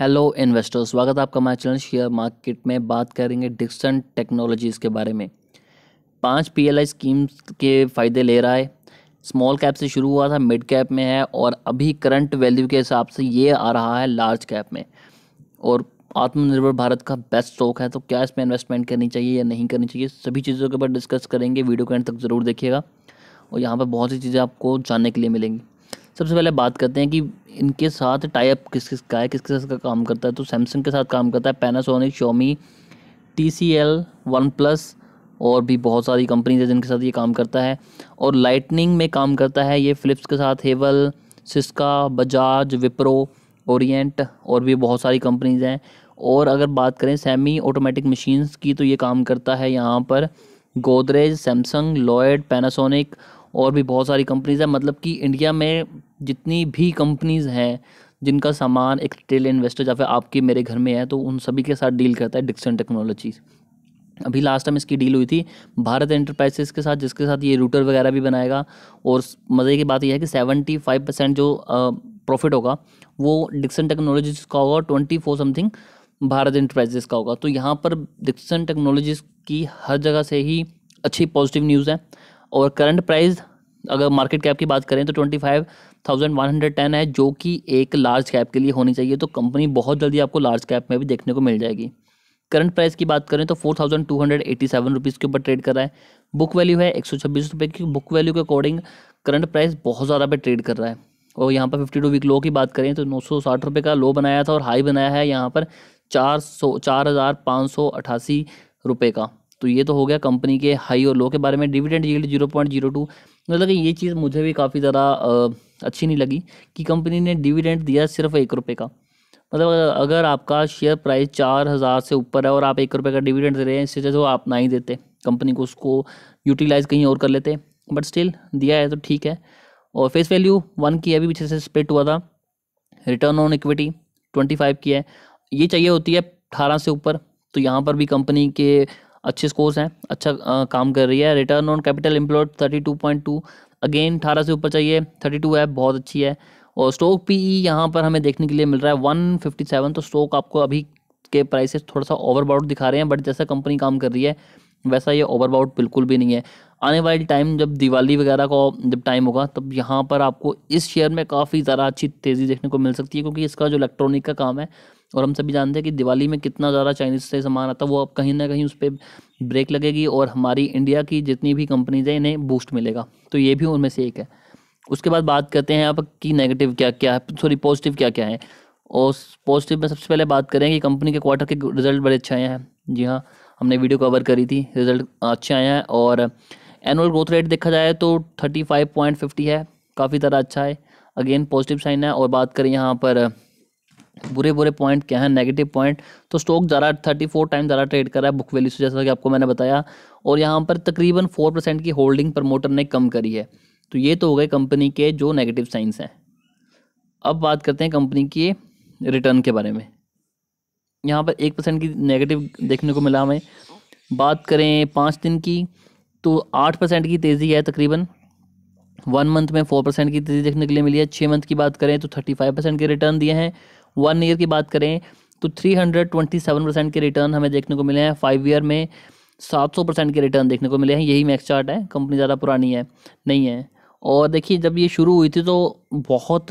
Hello investors, स्वागत है आपका हमारे चैनल शेयर मार्केट में। बात करेंगे डिक्सन टेक्नोलॉजीज़ के बारे में। 5 PLI स्कीम्स के फ़ायदे ले रहा है। स्मॉल कैप से शुरू हुआ था, मिड कैप में है और अभी करंट वैल्यू के हिसाब से ये आ रहा है लार्ज कैप में। और आत्मनिर्भर भारत का बेस्ट स्टॉक है, तो क्या इसमें इन्वेस्टमेंट करनी चाहिए या नहीं करनी चाहिए, सभी चीज़ों के ऊपर डिस्कस करेंगे। वीडियो के एंड तक ज़रूर देखिएगा और यहाँ पर बहुत सी चीज़ें आपको जानने के लिए मिलेंगी। सबसे पहले बात करते हैं कि इनके साथ टाई अप किस किस का है, किस किस का काम करता है। तो सैमसंग के साथ काम करता है, पैनासोनिक, Xiaomi, TCL, OnePlus और भी बहुत सारी कंपनीज है जिनके साथ ये काम करता है। और लाइटनिंग में काम करता है ये फिलिप्स के साथ, हेवल, सिस्का, बजाज, विप्रो, ओरिएंट और भी बहुत सारी कंपनीज हैं। और अगर बात करें सेमी ऑटोमेटिक मशीन्स की, तो ये काम करता है यहाँ पर गोदरेज, सैमसंग, लॉयड, पैनासोनिक और भी बहुत सारी कंपनीज़ हैं। मतलब कि इंडिया में जितनी भी कंपनीज़ हैं जिनका सामान एक रिटेल इन्वेस्टर या फिर आपके मेरे घर में है, तो उन सभी के साथ डील करता है डिक्सन टेक्नोलॉजीज़। अभी लास्ट टाइम इसकी डील हुई थी भारत एंटरप्राइजेस के साथ, जिसके साथ ये रूटर वगैरह भी बनाएगा। और मज़े की बात यह है कि 75% जो प्रॉफिट होगा वो डिक्सन टेक्नोलॉजीज़ का होगा, 24 समथिंग भारत एंटरप्राइजेस का होगा। तो यहाँ पर डिक्सन टेक्नोलॉजीज़ की हर जगह से ही अच्छी पॉजिटिव न्यूज़ है। और करंट प्राइस अगर मार्केट कैप की बात करें तो 25,110 है, जो कि एक लार्ज कैप के लिए होनी चाहिए। तो कंपनी बहुत जल्दी आपको लार्ज कैप में भी देखने को मिल जाएगी। करंट प्राइस की बात करें तो 4,287 रुपीज़ के ऊपर ट्रेड कर रहा है। बुक वैल्यू है 126 रुपये की, बुक वैल्यू के अकॉर्डिंग करंट प्राइस बहुत ज़्यादा पे ट्रेड कर रहा है। और यहाँ पर 52 वीक लो की बात करें तो 960 रुपये का लो बनाया था और हाई बनाया है यहाँ पर 4,588 रुपये का। तो ये तो हो गया कंपनी के हाई और लो के बारे में। डिविडेंड यील्ड 0.02, मतलब कि ये चीज़ मुझे भी काफ़ी ज़्यादा अच्छी नहीं लगी कि कंपनी ने डिविडेंड दिया सिर्फ 1 रुपये का। मतलब अगर आपका शेयर प्राइस 4,000 से ऊपर है और आप 1 रुपये का डिविडेंड दे रहे हैं, इससे जो आप ना ही देते, कंपनी को उसको यूटिलाइज़ कहीं और कर लेते, बट स्टिल दिया है तो ठीक है। और फेस वैल्यू 1 की है, अभी पीछे से स्प्लिट हुआ था। रिटर्न ऑन इक्विटी 25 की है, ये चाहिए होती है 18 से ऊपर, तो यहाँ पर भी कंपनी के अच्छे स्कोर्स हैं, अच्छा काम कर रही है। Return on capital employed 32.2, again 18 से ऊपर चाहिए, 32 है, बहुत अच्छी है। और स्टॉक PE यहाँ पर हमें देखने के लिए मिल रहा है 157, तो स्टॉक आपको अभी के प्राइस से थोड़ा सा ओवरबाउट दिखा रहे हैं, बट जैसा कंपनी काम कर रही है वैसा ये ओवरबाउट बिल्कुल भी नहीं है। आने वाले टाइम जब दिवाली वगैरह का जब टाइम होगा, तब यहाँ पर आपको इस शेयर में काफ़ी ज़्यादा अच्छी तेज़ी देखने को मिल सकती है, क्योंकि इसका जो इलेक्ट्रॉनिक का काम है और हम सभी जानते हैं कि दिवाली में कितना ज़्यादा चाइनीज़ से सामान आता है, वो अब कहीं ना कहीं उस पर ब्रेक लगेगी और हमारी इंडिया की जितनी भी कंपनीज हैं इन्हें बूस्ट मिलेगा। तो ये भी उनमें से एक है। उसके बाद बात करते हैं आप कि नेगेटिव क्या क्या है, सॉरी पॉजिटिव क्या क्या है। और पॉजिटिव में सबसे पहले बात करें कि कंपनी के क्वार्टर के रिजल्ट बड़े अच्छे आए हैं। जी हाँ, हमने वीडियो कवर करी थी, रिजल्ट अच्छे आए हैं। और एनुअल ग्रोथ रेट देखा जाए तो 35.50 है, काफ़ी तरह अच्छा है, अगेन पॉजिटिव साइन है। और बात करें यहाँ पर बुरे पॉइंट क्या है, नेगेटिव पॉइंट, तो स्टॉक ज़्यादा 34 टाइम ज़्यादा ट्रेड कर रहा है बुक वैल्यू से, जैसा कि आपको मैंने बताया। और यहाँ पर तकरीबन 4% की होल्डिंग प्रमोटर ने कम करी है। तो ये तो हो गए कंपनी के जो नेगेटिव साइंस हैं। अब बात करते हैं कंपनी के रिटर्न के बारे में। यहाँ पर 1% की नेगेटिव देखने को मिला हमें। बात करें 5 दिन की तो 8% की तेज़ी है तकरीबन। 1 मंथ में 4% की तेज़ी देखने के लिए मिली है। 6 मंथ की बात करें तो 35% के रिटर्न दिए हैं। 1 ईयर की बात करें तो 327% के रिटर्न हमें देखने को मिले हैं। 5 ईयर में 700% के रिटर्न देखने को मिले हैं। यही मैक्स चार्ट है, कंपनी ज़्यादा पुरानी है नहीं है। और देखिए, जब ये शुरू हुई थी तो बहुत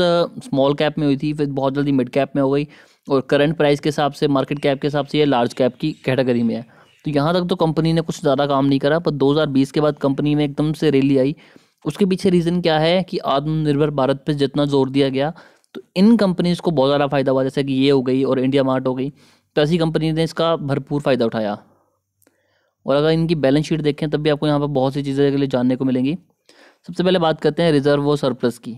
स्मॉल कैप में हुई थी, फिर बहुत जल्दी मिड कैप में हो गई और करंट प्राइस के हिसाब से, मार्केट कैप के हिसाब से ये लार्ज कैप की कैटेगरी में है। तो यहाँ तक तो कंपनी ने कुछ ज़्यादा काम नहीं करा, पर 2020 के बाद कंपनी में एकदम से रैली आई। उसके पीछे रीज़न क्या है कि आत्मनिर्भर भारत पर जितना जोर दिया गया, तो इन कंपनीज़ को बहुत ज़्यादा फ़ायदा हुआ, जैसे कि ये हो गई और इंडिया मार्ट हो गई। तो ऐसी कंपनी ने इसका भरपूर फ़ायदा उठाया। और अगर इनकी बैलेंस शीट देखें तब भी आपको यहाँ पर बहुत सी चीज़ें के लिए जानने को मिलेंगी। सबसे पहले बात करते हैं रिज़र्व और सरप्लस की।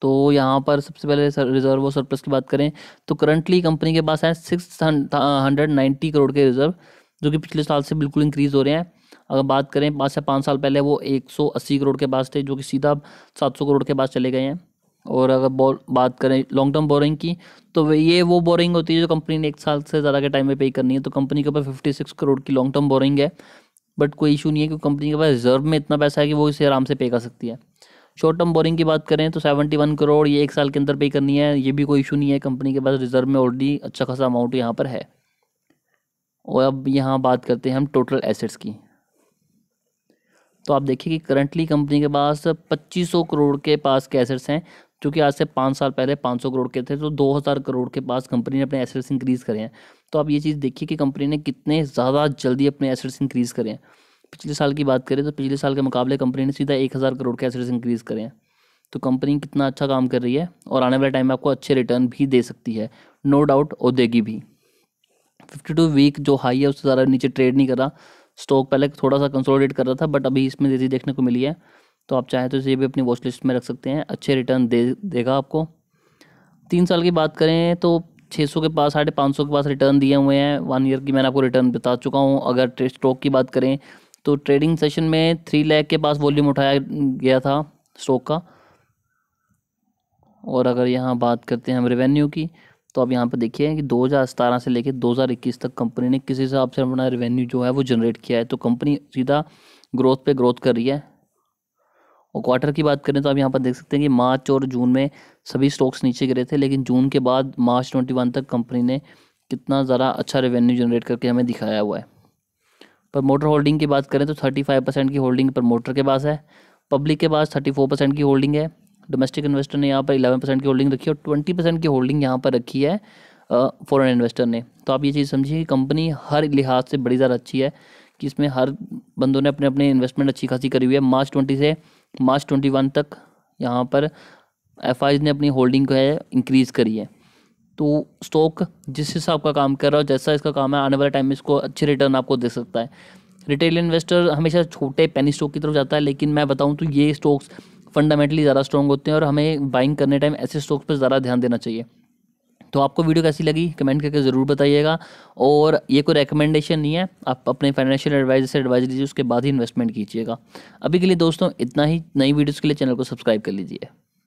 तो यहाँ पर सबसे पहले रिज़र्व और सरप्लस की बात करें तो करंटली कंपनी के पास है 690 करोड़ के रिज़र्व, जो कि पिछले साल से बिल्कुल इंक्रीज़ हो रहे हैं। अगर बात करें 5 साल पहले वो 180 करोड़ के पास थे, जो कि सीधा 700 करोड़ के पास चले गए हैं। और अगर बात करें लॉन्ग टर्म बोरिंग की, तो ये वो बोरिंग होती है जो कंपनी ने 1 साल से ज़्यादा के टाइम में पे करनी है। तो कंपनी के ऊपर 56 करोड़ की लॉन्ग टर्म बोरिंग है, बट कोई इशू नहीं है क्योंकि कंपनी के पास रिजर्व में इतना पैसा है कि वो इसे आराम से पे कर सकती है। शॉर्ट टर्म बोरिंग की बात करें तो 71 करोड़ ये एक साल के अंदर पे करनी है, ये भी कोई इशू नहीं है, कंपनी के पास रिजर्व में ऑलरेडी अच्छा खासा अमाउंट यहाँ पर है। और अब यहाँ बात करते हैं हम टोटल एसेट्स की, तो आप देखिए कि करंटली कंपनी के पास 2500 करोड़ के पास के एसेट्स हैं, जो कि आज से 5 साल पहले 500 करोड़ के थे, तो 2000 करोड़ के पास कंपनी ने अपने एसेट्स इंक्रीज़ करे हैं। तो आप ये चीज़ देखिए कि कंपनी ने कितने ज़्यादा जल्दी अपने एसेट्स इंक्रीज़ करे हैं। पिछले साल की बात करें तो पिछले साल के मुकाबले कंपनी ने सीधा 1000 करोड़ के एसेट्स इंक्रीज़ करे हैं। तो कंपनी कितना अच्छा काम कर रही है और आने वाले टाइम में आपको अच्छे रिटर्न भी दे सकती है, नो डाउट, और देगी भी। 52 वीक जो हाई है उससे ज़्यादा नीचे ट्रेड नहीं कर रहा, स्टॉक पहले थोड़ा सा कंसोलिडेट कर रहा था बट अभी इसमें तेज़ी देखने को मिली है। तो आप चाहें तो इसे भी अपनी वॉच लिस्ट में रख सकते हैं, अच्छे रिटर्न देगा आपको। 3 साल की बात करें तो 600 के पास 550 के पास रिटर्न दिए हुए हैं। 1 ईयर की मैंने आपको रिटर्न बता चुका हूं। अगर स्टॉक की बात करें तो ट्रेडिंग सेशन में 3 लाख के पास वॉल्यूम उठाया गया था स्टॉक का। और अगर यहाँ बात करते हैं हम रेवेन्यू की, तो आप यहाँ पर देखिए कि 2017 से लेकर 2021 तक कंपनी ने किस हिसाब से अपना रेवेन्यू जो है वो जनरेट किया है। तो कंपनी सीधा ग्रोथ पे ग्रोथ कर रही है। और क्वार्टर की बात करें तो आप यहाँ पर देख सकते हैं कि मार्च और जून में सभी स्टॉक्स नीचे गिरे थे, लेकिन जून के बाद मार्च 21 तक कंपनी ने कितना ज़रा अच्छा रेवेन्यू जनरेट करके हमें दिखाया हुआ है। प्रमोटर होल्डिंग की बात करें तो 35% की होल्डिंग प्रमोटर के पास है, पब्लिक के पास 34% की होल्डिंग है, डोमेस्टिक इन्वेस्टर ने यहाँ पर 11% की होल्डिंग रखी है और 20% की होल्डिंग यहाँ पर रखी है फॉरेन इन्वेस्टर ने। तो आप ये चीज़ समझिए कि कंपनी हर लिहाज से बड़ी ज़्यादा अच्छी है, कि इसमें हर बंदों ने अपने अपने इन्वेस्टमेंट अच्छी खासी करी हुई है। मार्च 20 से मार्च 21 तक यहाँ पर एफआईज ने अपनी होल्डिंग को है इंक्रीज़ करी है। तो स्टॉक जिस हिसाब का काम कर रहा है, जैसा इसका काम है, आने वाले टाइम में इसको अच्छे रिटर्न आपको दे सकता है। रिटेल इन्वेस्टर हमेशा छोटे पेनी स्टॉक की तरफ जाता है, लेकिन मैं बताऊँ तो ये स्टॉक्स फंडामेंटली ज़्यादा स्ट्रॉन्ग होते हैं और हमें बाइंग करने टाइम ऐसे स्टॉक्स पर ज़्यादा ध्यान देना चाहिए। तो आपको वीडियो कैसी लगी कमेंट करके ज़रूर बताइएगा, और ये कोई रेकमेंडेशन नहीं है, आप अपने फाइनेंशियल एडवाइजर से एडवाइस लीजिए, उसके बाद ही इन्वेस्टमेंट कीजिएगा। अभी के लिए दोस्तों इतना ही, नई वीडियोज़ के लिए चैनल को सब्सक्राइब कर लीजिए।